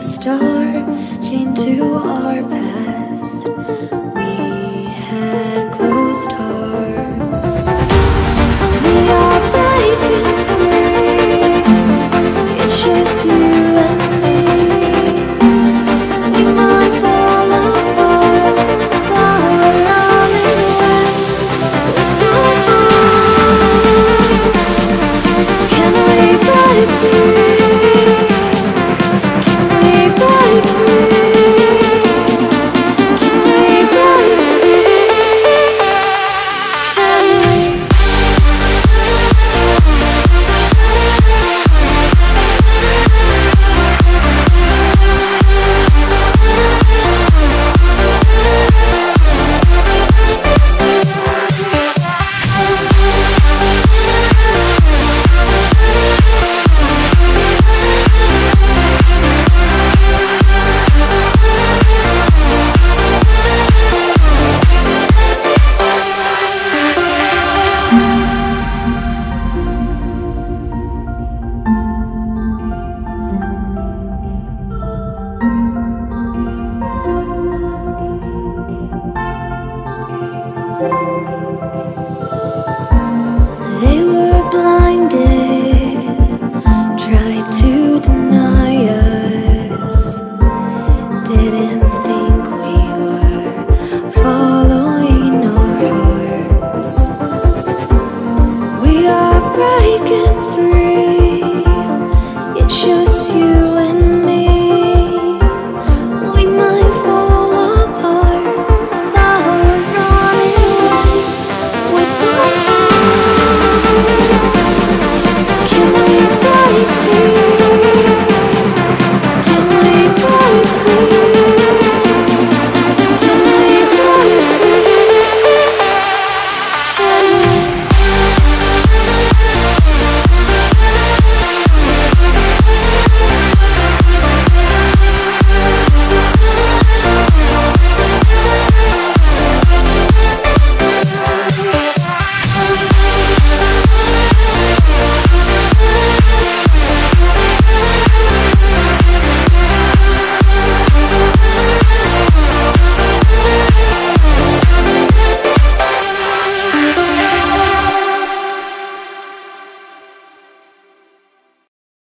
a star chained to our past. We had closed our